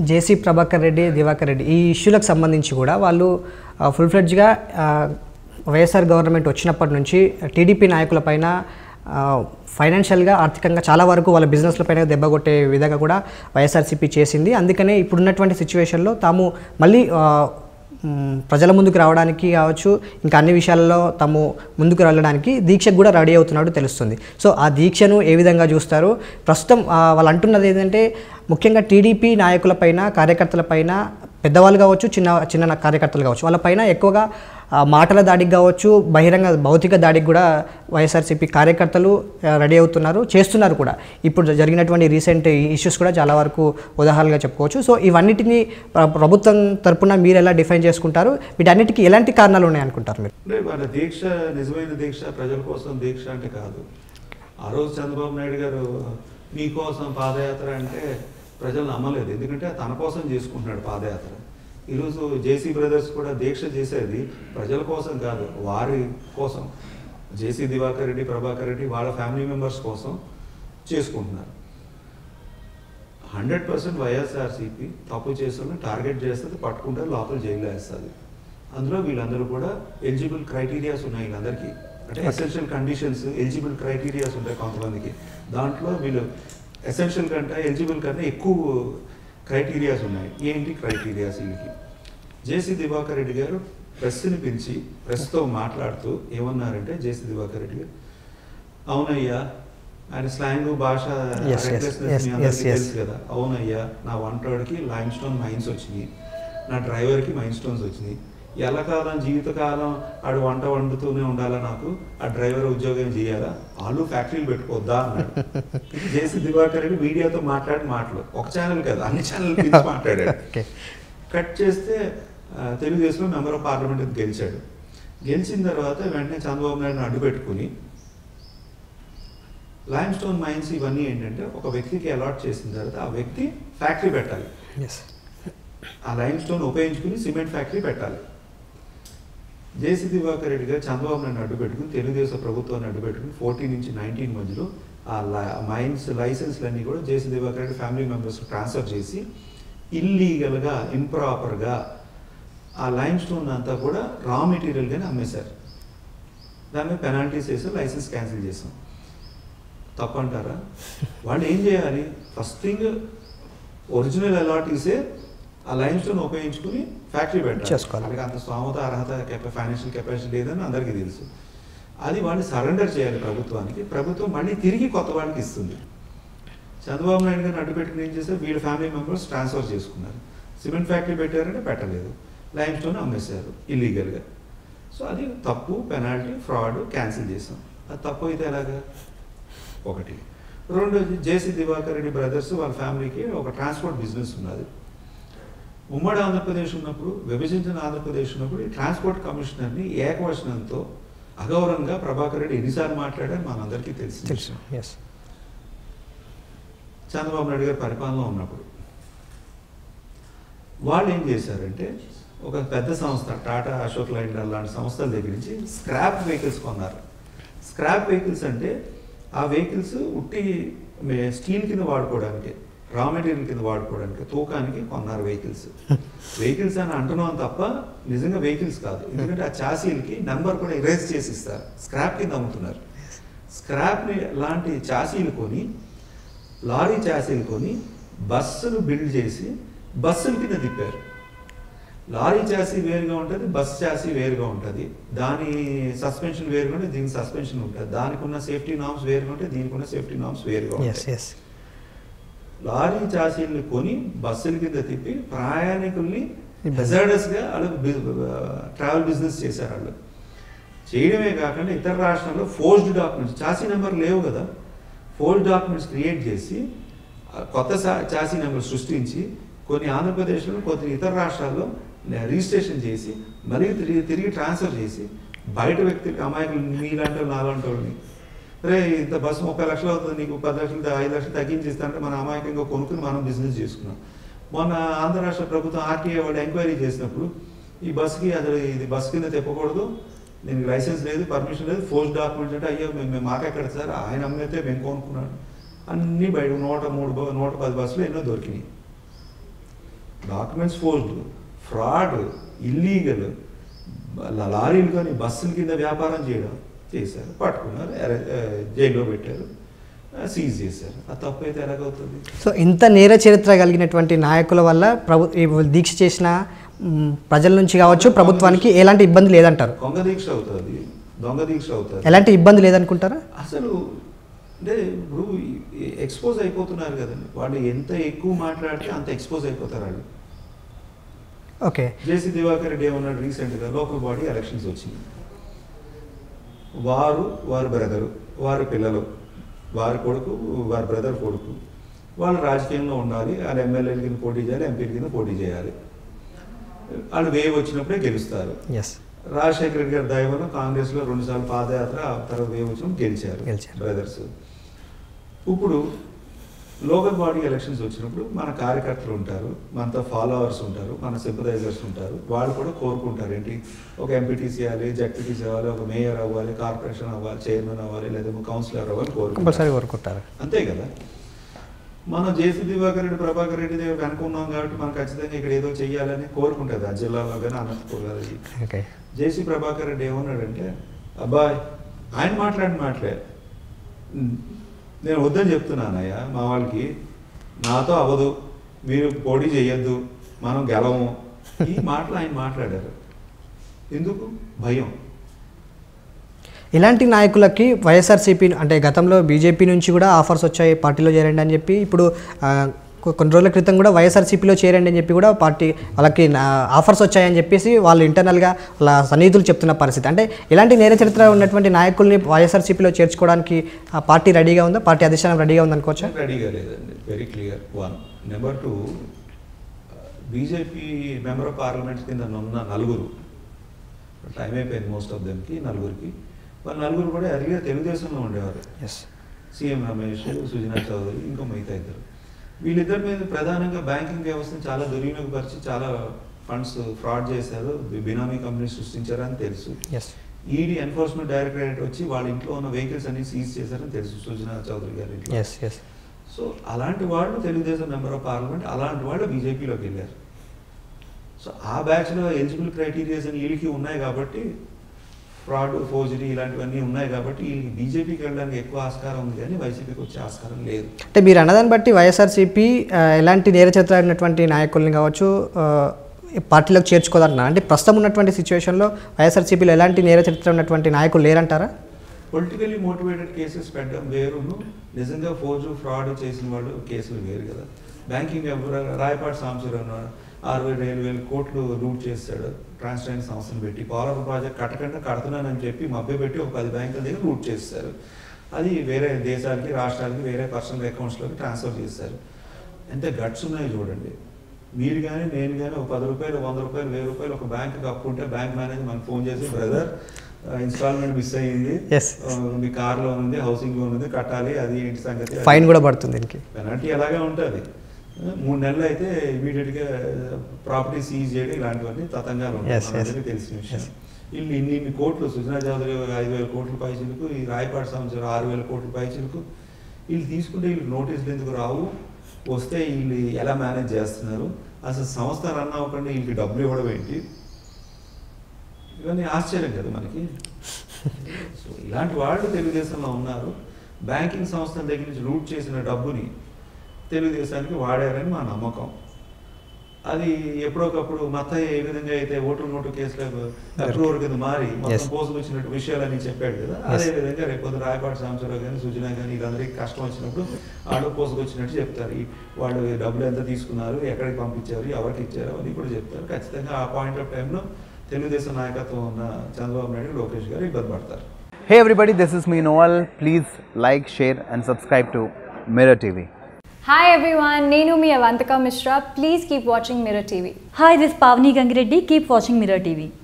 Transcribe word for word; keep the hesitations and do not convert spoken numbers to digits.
जेसी प्रभाकर रेड्डी दिवाकर रेड्डी ई इश्यूలకు సంబంధించి కూడా వాళ్ళు ఫుల్ ఫ్లెడ్జ్ గా వైఎస్ఆర్ గవర్నమెంట్ వచ్చినప్పటి నుంచి టీడీపీ నాయకులపైన ఫైనాన్షియల్ గా ఆర్థికంగా చాలా వరకు వాళ్ళ బిజినెస్ లపైన దెబ్బకొట్టే విధంగా కూడా వైఎస్ఆర్సీపీ చేసింది అందుకనే ఇప్పుడు ఉన్నటువంటి సిచువేషన్ లో తాము మళ్ళీ ప్రజల ముందుకు రావడానికి కావచ్చు ఇంకా అన్ని విషయాల్లో తాము ముందుకు రావడానికి దీక్షకు కూడా రెడీ అవుతున్నాడు తెలుస్తుంది సో ఆ దీక్షను ఏ విధంగా చూస్తారు ప్రస్తుతం వాళ్ళు అంటున్నది ఏంటంటే ముఖ్యంగా టీడీపీ నాయకులపైన కార్యకర్తలపైన పెద్దవాళ్ళు కావచ్చు చిన్న చిన్న కార్యకర్తలు కావచ్చు వాళ్ళపైన ఎక్కువగా మాటల దాడికి కావచ్చు బహిరంగ భౌతిక దాడికి కూడా వైఎస్ఆర్సీపీ కార్యకర్తలు రెడీ అవుతున్నారు చేస్తున్నారు కూడా ఇప్పుడు జరిగినటువంటి రీసెంట్ ఇష్యూస్ కూడా చాలా వరకు ఉదాహరణగా చెప్పుకోవచ్చు సో ఇవన్నిటిని ప్రభుత్వం తరపున మీరు ఎలా డిఫైన్ చేసుకుంటారు వీటన్నిటికి ఎలాంటి కారణాలు ఉన్నాయి అనుకుంటారు మీరు అంటే దీక్ష నిజమైన దీక్ష ప్రజల కోసం దీక్ష అంటే కాదు ఆ రోజు చంద్రబాబు నాయుడు గారు మీ కోసం పాదయాత్ర అంటే ప్రజలు నమ్మలేదు ఎందుకంటే తన కోసం చేసుకుంటున్నాడు పాదయాత్ర ఈ రోజు జేసీ బ్రదర్స్ కూడా దీక్ష చేసేది ప్రజల కోసం కాదు వారి కోసం జేసీ దివాకర్ రెడ్డి ప్రభాకర్ రెడ్డి వాళ్ళ ఫ్యామిలీ మెంబర్స్ కోసం చేసుకుంటున్నారు హండ్రెడ్ పర్సెంట్ వైఎస్ఆర్సీపీ తప్పు చేసిన టార్గెట్ చేస్తుంది పట్టుకుంటే లోపల జైల్లో వేస్తుంది అందులో వీళ్ళందరూ కూడా ఎలిజిబుల్ క్రైటీరియాస్ ఉన్నాయి వీళ్ళందరికీ అంటే ఎసెన్షియల్ కండిషన్స్ ఎలిజిబుల్ క్రైటీరియాస్ ఉంటాయి కొంతమందికి దాంట్లో వీళ్ళు ఎసెన్షియల్ కంటే ఎలిజిబుల్ కంటే ఎక్కువ క్రైటీరియాస్ ఉన్నాయి ఏంటి క్రైటీరియాస్ వీళ్ళకి జేసీ దివాకర్ రెడ్డి గారు ప్రెస్ని పిలిచి ప్రెస్తో మాట్లాడుతూ ఏమన్నారంటే జేసీ దివాకర్ రెడ్డి గారు అవునయ్యా ఆయన స్లాంగ్ భాష తెలుసు కదా అవునయ్యా నా వంటోడికి లైమ్ స్టోన్ మైన్స్ వచ్చినాయి నా డ్రైవర్కి మైన్ స్టోన్స్ వచ్చినాయి ఎలా కాలం జీవితకాలం ఆడు వంట వండుతూనే ఉండాలా నాకు ఆ డ్రైవర్ ఉద్యోగం చేయాలా ఆలు ఫ్యాక్టరీలు పెట్టుకోవద్దా అన్నాడు జేసీ దివాకర్ రెడ్డి మీడియాతో మాట్లాడి మాటలు ఒక ఛానల్ కాదు అన్ని ఛానల్ మాట్లాడాడు కట్ చేస్తే తెలుగుదేశంలో మెంబర్ ఆఫ్ పార్లమెంట్ గెలిచాడు గెలిచిన తర్వాత వెంటనే చంద్రబాబు నాయుడుని అడ్డు పెట్టుకుని లైమ్ స్టోన్ మైన్స్ ఇవన్నీ ఏంటంటే ఒక వ్యక్తికి అలాట్ చేసిన తర్వాత ఆ వ్యక్తి ఫ్యాక్టరీ పెట్టాలి ఆ లైమ్ స్టోన్ ఉపయోగించుకుని సిమెంట్ ఫ్యాక్టరీ పెట్టాలి జేసీ దివాకర్ రెడ్డి గారు చంద్రబాబు నాయుడు అడ్డు పెట్టుకుని తెలుగుదేశం ప్రభుత్వాన్ని అడ్డు పెట్టుకుని ఫోర్టీన్ నుంచి నైన్టీన్ మధ్యలో ఆ మైన్స్ లైసెన్స్లన్నీ కూడా JC Diwakar Reddy family members transfer చేసి ఇల్లీగల్గా ఇంప్రాపర్గా ఆ లైమ్ స్టోన్ అంతా కూడా రా మెటీరియల్గానే అమ్మేశారు దాన్ని పెనాల్టీస్ వేసి లైసెన్స్ క్యాన్సిల్ చేసాం తప్పంటారా వాళ్ళు ఏం చేయాలి ఫస్ట్ థింగ్ ఒరిజినల్ అలాటీసే ఆ లైమ్ స్టోన్ ఉపయోగించుకుని ఫ్యాక్టరీ పెట్టాలి వాళ్ళకి అంత స్థోమత అర్హత ఫైనాన్షియల్ కెపాసిటీ లేదని అందరికీ తెలుసు అది వాళ్ళు సరెండర్ చేయాలి ప్రభుత్వానికి ప్రభుత్వం మళ్ళీ తిరిగి కొత్త వాళ్ళకి ఇస్తుంది చంద్రబాబు నాయుడు గారిని అడ్డు పెట్టుకుని ఏం చేస్తే వీళ్ళ ఫ్యామిలీ మెంబర్స్ ట్రాన్స్ఫర్ చేసుకున్నారు సిమెంట్ ఫ్యాక్టరీ పెట్టారంటే పెట్టలేదు లైమ్ స్టోన్ అమ్మేశారు ఇల్లీగల్గా సో అది తప్పు పెనాల్టీ ఫ్రాడ్ క్యాన్సిల్ చేసాం అది తప్పు అయితే ఎలాగా ఒకటి రెండు జేసీ దివాకర్ రెడ్డి బ్రదర్స్ వాళ్ళ ఫ్యామిలీకి ఒక ట్రాన్స్పోర్ట్ బిజినెస్ ఉన్నది ఉమ్మడి ఆంధ్రప్రదేశ్ ఉన్నప్పుడు విభజించిన ఆంధ్రప్రదేశ్ ఉన్నప్పుడు ఈ ట్రాన్స్పోర్ట్ కమిషనర్ని ఏకవచనంతో అగౌరవంగా ప్రభాకర్ రెడ్డి ఎన్నిసార్లు మాట్లాడారని మనందరికీ తెలుసు చంద్రబాబు నాయుడు గారి పరిపాలనలో ఉన్నప్పుడు వాళ్ళు ఏం చేశారంటే ఒక పెద్ద సంస్థ టాటా అశోక్ లైలాండ్ లాంటి సంస్థల దగ్గర నుంచి స్క్రాప్ వెహికల్స్ కొన్నారు స్క్రాప్ వెహికల్స్ అంటే ఆ వెహికల్స్ ఉట్టి స్టీల్ కింద వాడుకోవడానికి రా మెటీరియల్ కింద వాడుకోవడానికి తూకానికి కొన్నారు వెహికల్స్ వెహికల్స్ అని అంటున్నాం తప్ప నిజంగా వెహికల్స్ కాదు ఎందుకంటే ఆ ఛాసీలకి నెంబర్ కూడా ఇరేజ్ చేసి ఇస్తారు స్క్రాప్ కింద అమ్ముతున్నారు స్క్రాప్ని లాంటి ఛాసీలు కొని లారీ ఛాసీలు కొని బస్సులు బిల్డ్ చేసి బస్సుల కింద తిప్పారు లారీ ఛాసీ వేరుగా ఉంటుంది బస్ ఛాసీ వేరుగా ఉంటుంది దాని సస్పెన్షన్ వేరుగా ఉంటుంది దీనికి సస్పెన్షన్ ఉంటుంది దానికి ఉన్న సేఫ్టీ నామ్స్ వేరుగా ఉంటాయి దీనికి ఉన్న సేఫ్టీ నామ్స్ వేరుగా ఉంటాయి లారీ ఛాసీల్ని కొని బస్సుల కింద తిప్పి ప్రయాణికుల్ని హెజార్డస్గా వాళ్ళు ట్రావెల్ బిజినెస్ చేశారు వాళ్ళు చేయడమే కాకుండా ఇతర రాష్ట్రాల్లో ఫోర్జ్డ్ డాక్యుమెంట్స్ ఛాసీ నెంబర్ లేవు కదా ఫోర్జ్డ్ డాక్యుమెంట్స్ క్రియేట్ చేసి కొత్త ఛాసీ నెంబర్ సృష్టించి కొన్ని ఆంధ్రప్రదేశ్లో కొన్ని ఇతర రాష్ట్రాల్లో రిజిస్ట్రేషన్ చేసి మళ్ళీ తిరిగి తిరిగి ట్రాన్స్ఫర్ చేసి బయట వ్యక్తులకి అమాయకులు మీలాంటి వాళ్ళు నాలాంటి వాళ్ళని రే ఇంత బస్సు ముప్పై లక్షలు అవుతుంది నీకు పది లక్షలు ఐదు లక్షలు తగ్గించేస్తానంటే మన అమాయకంగా కొనుక్కుని మనం బిజినెస్ చేసుకున్నాం మొన్న ఆంధ్ర రాష్ట్ర ప్రభుత్వం ఆర్టీఏ వాళ్ళు ఎంక్వైరీ చేసినప్పుడు ఈ బస్సుకి అసలు ఇది బస్సు కింద తిప్పకూడదు దీనికి లైసెన్స్ లేదు పర్మిషన్ లేదు ఫోర్స్ డాక్యుమెంట్స్ అంటే అయ్యో మేము మేము మాకెక్కడ సార్ ఆయన అమ్మితే మేము కొనుక్కున్నాడు అన్నీ బయట నూట మూడు నూట పది బస్సులు ఎన్నో దొరికినాయి డాక్యుమెంట్స్ ఫోర్జ్డ్, ఫ్రాడ్, ఇల్లీగల్, లారీలు కానీ బస్సుల కింద వ్యాపారం చేయడం చేశారు, పట్టుకున్నారు, జైల్లో పెట్టారు, సీజ్ చేశారు. ఆ తప్పు అయితే ఎలాగవుతుంది? సో ఇంత నేర చరిత్ర కలిగినటువంటి నాయకుల వల్ల ప్రభు దీక్ష చేసిన ప్రజల నుంచి కావచ్చు ప్రభుత్వానికి ఎలాంటి ఇబ్బంది లేదంటారు. దొంగ దీక్ష అవుతుంది, దొంగ దీక్ష అవుతుంది, ఎలాంటి ఇబ్బంది లేదనుకుంటారా? అసలు అంటే ఇప్పుడు ఎక్స్పోజ్ అయిపోతున్నారు కదండి, వాళ్ళు ఎంత ఎక్కువ మాట్లాడితే అంత ఎక్స్పోజ్ అయిపోతారు వాళ్ళు. ఓకే, జేసీ దివాకర్ రెడ్డి ఏమన్నాడు, రీసెంట్గా లోకల్ బాడీ ఎలక్షన్స్ వచ్చింది, వారు వారి బ్రదరు వారి పిల్లలు వారి కొడుకు వారి బ్రదర్ కొడుకు వాళ్ళు రాజకీయంలో ఉండాలి, వాళ్ళు ఎమ్మెల్యేల కింద పోటీ చేయాలి, ఎంపీల కింద పోటీ చేయాలి, వాళ్ళు వేవ్ వచ్చినప్పుడే గెలుస్తారు. రాజశేఖర రెడ్డి గారి దయ వల్ల కాంగ్రెస్లో రెండుసార్లు పాదయాత్ర తర్వాత వేవ్ వచ్చినప్పుడు గెలిచారు బ్రదర్స్. ఇప్పుడు లోకల్ బాడీ ఎలక్షన్స్ వచ్చినప్పుడు మన కార్యకర్తలు ఉంటారు, మనతో ఫాలోవర్స్ ఉంటారు, మన సింపథైజర్స్ ఉంటారు, వాళ్ళు కూడా కోరుకుంటారు ఏంటి, ఒక ఎంపీటీసీ అవ్వాలి, జడ్పీటీసీ అవ్వాలి, ఒక మేయర్ అవ్వాలి, కార్పొరేషన్ అవ్వాలి, చైర్మన్ అవ్వాలి, లేదా కౌన్సిలర్ అవ్వాలి కోరుకుంటారు, అంతే కదా. మనం జేసీ దివాకర్ రెడ్డి ప్రభాకర్ రెడ్డి దగ్గర కనుక్కున్నాం కాబట్టి మనం ఖచ్చితంగా ఇక్కడ ఏదో చెయ్యాలని కోరుకుంటుంది ఆ జిల్లాలో కానీ అనంతపురం. జేసీ ప్రభాకర్ రెడ్డి ఏమన్నాడంటే, అబ్బాయి ఆయన మాట్లాడిన మాటలే, నేను వద్దని చెప్తున్నానయ్యా, మా వాళ్ళకి నాతో అవ్వదు, మీరు పోటీ చేయొద్దు, మనం గెలవము, ఈ మాటలు ఆయన మాట్లాడారు. ఎందుకు భయం? ఇలాంటి నాయకులకి వైఎస్ఆర్సీపీ అంటే గతంలో బీజేపీ నుంచి కూడా ఆఫర్స్ వచ్చాయి, పార్టీలో చేరండి అని చెప్పి, ఇప్పుడు కొన్ని రోజుల క్రితం కూడా వైఎస్ఆర్సీపీలో చేరండి అని చెప్పి కూడా పార్టీ వాళ్ళకి ఆఫర్స్ వచ్చాయని చెప్పేసి వాళ్ళు ఇంటర్నల్గా వాళ్ళ సన్నిహితులు చెప్తున్న పరిస్థితి. అంటే ఇలాంటి నేర చరిత్ర ఉన్నటువంటి నాయకుల్ని వైఎస్ఆర్సీపీలో చేర్చుకోవడానికి పార్టీ రెడీగా ఉందా? పార్టీ అధిష్టానం రెడీగా ఉందనుకోవచ్చా? రెడీగా లేదండి, very clear one. Number two, BJP member of parliament కింద ఉన్న నలుగురు, టైం అయిపోయింది మోస్ట్ ఆఫ్ దెమ్కి, నలుగురికి వాళ్ళు నలుగురు కూడా ఎర్లీగా తెలుగుదేశంలో ఉండేవారు. సీఎం రమేష్, సుజనా చౌదరి, ఇంకో మిగతా ఇద్దరు. వీళ్ళిద్దరి మీద ప్రధానంగా బ్యాంకింగ్ వ్యవస్థను చాలా దుర్వినియోగపరిచి చాలా ఫండ్స్ ఫ్రాడ్ చేశారు, బినామీ కంపెనీ సృష్టించారని తెలుసు. ఈడీ ఎన్ఫోర్స్మెంట్ డైరెక్టరేట్ వచ్చి వాళ్ళ ఇంట్లో ఉన్న వెహికల్స్ అన్ని సీజ్ చేశారని తెలుసు సుజనా చౌదరి గారి. సో అలాంటి వాళ్ళు తెలుగుదేశం మెంబర్ ఆఫ్ పార్లమెంట్, అలాంటి వాళ్ళు బీజేపీలోకి వెళ్ళారు. సో ఆ బ్యాచ్లో ఎలిజిబుల్ క్రైటీరియాస్ అని వీళ్ళకి ఉన్నాయి కాబట్టి, ఫ్రాడ్, ఫోర్జరీ ఇలాంటివన్నీ ఉన్నాయి కాబట్టి వీళ్ళకి బీజేపీకి వెళ్ళడానికి ఎక్కువ ఆస్కారం ఉంది, కానీ వైసీపీకి వచ్చే ఆస్కారం లేదు. అంటే మీరు అన్నదాన్ని బట్టి వైఎస్ఆర్సీపీ ఎలాంటి నేర చరిత్ర ఉన్నటువంటి నాయకుల్ని కావచ్చు పార్టీలోకి చేర్చుకోదంటున్నారు. అంటే ప్రస్తుతం ఉన్నటువంటి సిచ్యువేషన్లో వైఎస్ఆర్సీపీలో ఎలాంటి నేర చరిత్ర ఉన్నటువంటి నాయకులు లేరంటారా? పొలిటికల్లీ మోటివేటెడ్ కేసెస్ పెట్టడం వేరు, నిజంగా ఫోర్జు ఫ్రాడ్ చేసిన వాళ్ళు కేసులు వేరు కదా. బ్యాంకింగ్ వ్యవహారాలు, రాయపాటి సాంబశివరావు అరవై ఏడు వేల కోట్లు లూట్ చేశాడు ట్రాన్స్టైన్ సంస్థను పెట్టి, పోలవరం ప్రాజెక్ట్ కట్టకుండా కడుతున్నానని చెప్పి మభ్యపెట్టి ఒక పది బ్యాంకుల దగ్గర లూట్ చేస్తారు, అది వేరే దేశాలకి రాష్ట్రాలకి వేరే పర్సనల్ అకౌంట్స్లోకి ట్రాన్స్ఫర్ చేస్తారు. ఎంత గట్స్ ఉన్నాయో చూడండి. మీరు కానీ నేను కానీ ఒక పది రూపాయలు వంద రూపాయలు వెయ్యి రూపాయలు ఒక బ్యాంకుకి అప్పు ఉంటే బ్యాంక్ మేనేజర్ మనకు ఫోన్ చేసి, బ్రదర్ ఇన్స్టాల్మెంట్ మిస్ అయ్యింది, మీ కార్ లోన్ ఉంది, హౌసింగ్ లోన్ ఉంది, కట్టాలి, అది ఏంటి సంగతి, ఫైన్ కూడా పడుతుంది, పెనాల్టీ అలాగే ఉంటుంది, మూడు నెలలు అయితే ఇమీడియట్గా ప్రాపర్టీ సీజ్ చేయడం ఇలాంటివన్నీ తతంగాలు ఉంటాయి తెలిసిన విషయం. వీళ్ళు ఇన్ని ఇన్ని కోట్లు, సుజనా చౌదరి ఐదు వేల కోట్ల పైసలకు, ఈ రాయపాటి సంవత్సరం ఆరు వేల కోట్ల పైసలకు వీళ్ళు తీసుకుంటే వీళ్ళు నోటీసులు ఎందుకు రావు, వస్తే వీళ్ళు ఎలా మేనేజ్ చేస్తున్నారు, అసలు సంస్థ రన్ అవ్వకుండా వీళ్ళకి డబ్బులు ఇవ్వడం ఏంటి, ఇవన్నీ ఆశ్చర్యం కదా మనకి. సో ఇలాంటి వాళ్ళు తెలుగుదేశంలో ఉన్నారు. బ్యాంకింగ్ సంస్థల దగ్గర నుంచి లూట్ చేసిన డబ్బుని తెలుగుదేశానికి వాడారని మా నమ్మకం. అది ఎప్పుడోకప్పుడు మత్తయ్య ఏ విధంగా అయితే ఓటు నోటు కేసులకు అప్రూవర్ కింద మారి మొత్తం కోసుకొచ్చినట్టు విషయాలని చెప్పాడు కదా, అదే విధంగా రేపొద్దు రాయపాటి సాంబశివరావు కానీ సుజనా కానీ వీళ్ళందరికీ కష్టం వచ్చినప్పుడు వాళ్ళు కోసుకొచ్చినట్టు చెప్తారు, వాళ్ళు డబ్బులు ఎంత తీసుకున్నారు, ఎక్కడికి పంపించారు, ఎవరికి ఇచ్చారు అని కూడా చెప్తారు. ఖచ్చితంగా ఆ పాయింట్ ఆఫ్ టైంలో తెలుగుదేశం నాయకత్వం ఉన్న చంద్రబాబు నాయుడు, లోకేష్ గారు ఇబ్బంది పడతారు. Hey everybody, this is me novel. Please like, share and subscribe to Mirror TV. Hi everyone, Nenumi Avantika Mishra. Please keep watching Mirror T V. Hi, this is Pavani Gangireddy. Keep watching Mirror T V.